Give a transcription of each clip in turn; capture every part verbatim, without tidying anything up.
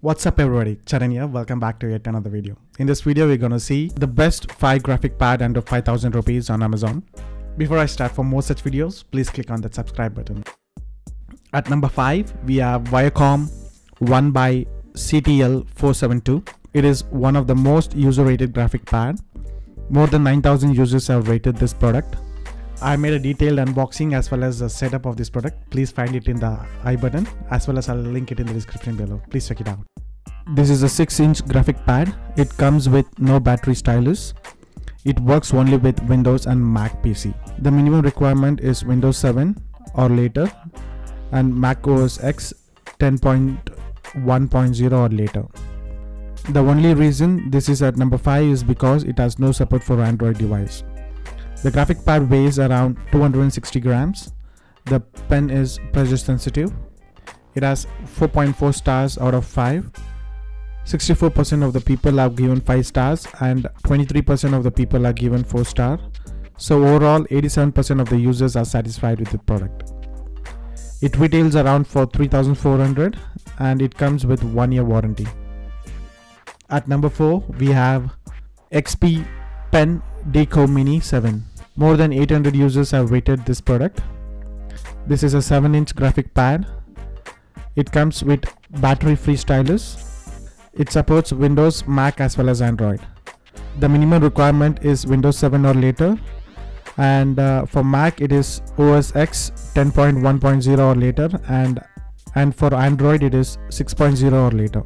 What's up everybody, Charanya, welcome back to yet another video. In this video, we're gonna see the best five graphic pad under five thousand rupees on Amazon. Before I start, for more such videos, please click on that subscribe button. At number five, we have Wacom One by C T L four seven two. It is one of the most user-rated graphic pad. More than nine thousand users have rated this product. I made a detailed unboxing as well as the setup of this product. Please find it in the I button as well as I'll link it in the description below. Please check it out. This is a six inch graphic pad. It comes with no battery stylus. It works only with Windows and Mac P C. The minimum requirement is Windows seven or later and Mac O S X ten point one point zero or later. The only reason this is at number five is because it has no support for Android device. The graphic pad weighs around two hundred sixty grams. The pen is pressure sensitive. It has four point four stars out of five. sixty-four percent of the people have given five stars and twenty-three percent of the people are given four star. So overall, eighty-seven percent of the users are satisfied with the product. It retails around for three thousand four hundred and it comes with one year warranty. At number four, we have X P Pen Deco Mini seven. More than eight hundred users have rated this product. This is a seven inch graphic pad. It comes with battery-free stylus. It supports Windows, Mac as well as Android. The minimum requirement is Windows seven or later. And uh, for Mac, it is O S X ten point one point zero or later. And, and for Android, it is six point zero or later.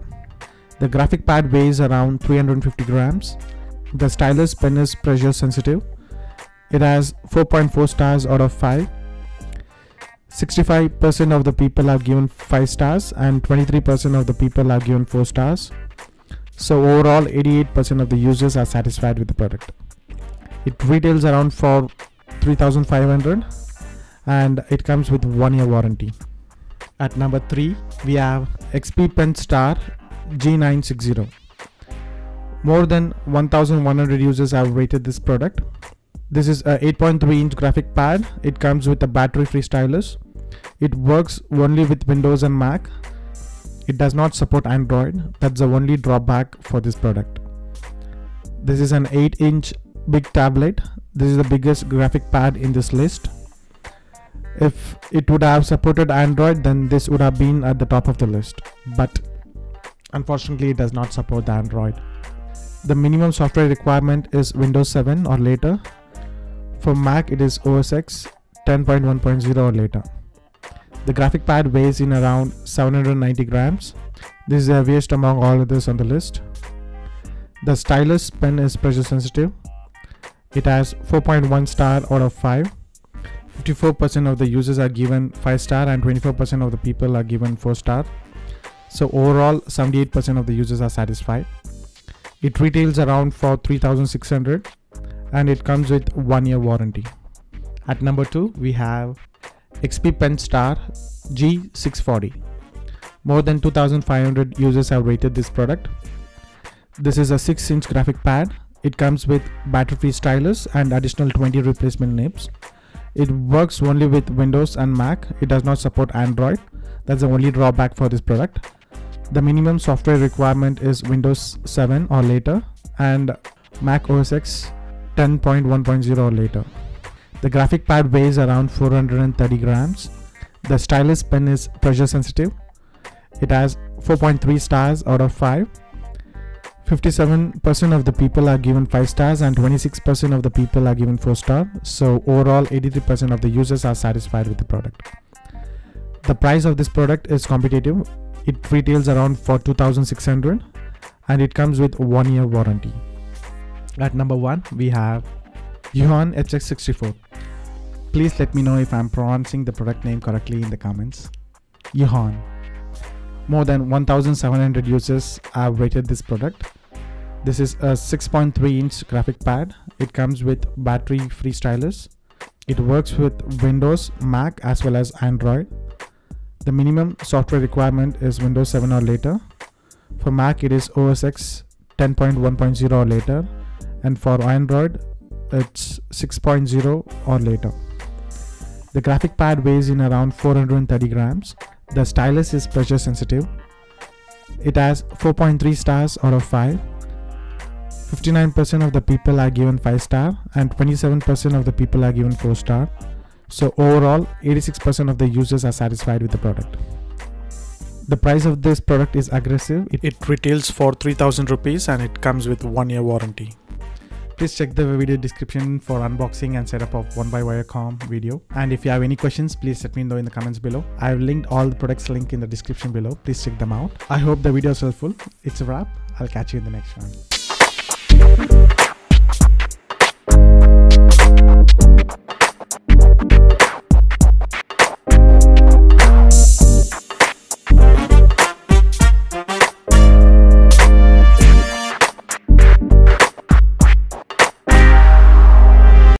The graphic pad weighs around three hundred fifty grams. The stylus pen is pressure sensitive. It has four point four stars out of five. sixty-five percent of the people have given five stars and twenty-three percent of the people have given four stars. So overall, eighty-eight percent of the users are satisfied with the product. It retails around for three thousand five hundred and it comes with one year warranty. At number three, we have X P Pen Star G nine sixty. More than one thousand one hundred users have rated this product. This is a eight point three inch graphic pad. It comes with a battery-free stylus. It works only with Windows and Mac. It does not support Android. That's the only drawback for this product. This is an eight inch big tablet. This is the biggest graphic pad in this list. If it would have supported Android, then this would have been at the top of the list. But unfortunately, it does not support the Android. The minimum software requirement is Windows seven or later. For Mac, it is O S X ten point one point zero or later. The graphic pad weighs in around seven hundred ninety grams. This is the heaviest among all others on the list. The stylus pen is pressure sensitive. It has four point one star out of five. fifty-four percent of the users are given five star and twenty-four percent of the people are given four star. So overall, seventy-eight percent of the users are satisfied. It retails around for three thousand six hundred and it comes with one year warranty. At number two, we have X P Pen Star G six forty. More than two thousand five hundred users have rated this product. This is a six inch graphic pad. It comes with battery-free stylus and additional twenty replacement nibs. It works only with Windows and Mac. It does not support Android. That's the only drawback for this product. The minimum software requirement is Windows seven or later and Mac O S X ten point one point zero or later. The graphic pad weighs around four hundred thirty grams. The stylus pen is pressure sensitive. It has four point three stars out of five. fifty-seven percent of the people are given five stars and twenty-six percent of the people are given four stars. So overall, eighty-three percent of the users are satisfied with the product. The price of this product is competitive. It retails around for two thousand six hundred and it comes with one year warranty. At number one, we have Huion H X sixty-four. Please let me know if I'm pronouncing the product name correctly in the comments. Huion. More than one thousand seven hundred users have rated this product. This is a six point three inch graphic pad. It comes with battery-free stylus. It works with Windows, Mac as well as Android. The minimum software requirement is Windows seven or later. For Mac, it is O S X ten point one point zero or later. And for Android, it's six point zero or later. The graphic pad weighs in around four hundred thirty grams. The stylus is pressure sensitive. It has four point three stars out of five. fifty-nine percent of the people are given five star and twenty-seven percent of the people are given four star. So overall, eighty-six percent of the users are satisfied with the product. The price of this product is aggressive. It, it retails for three thousand rupees and it comes with one year warranty. Please check the video description for unboxing and setup of One by Wacom video. And if you have any questions, please let me know in the comments below. I have linked all the products link in the description below. Please check them out. I hope the video is helpful. It's a wrap. I'll catch you in the next one.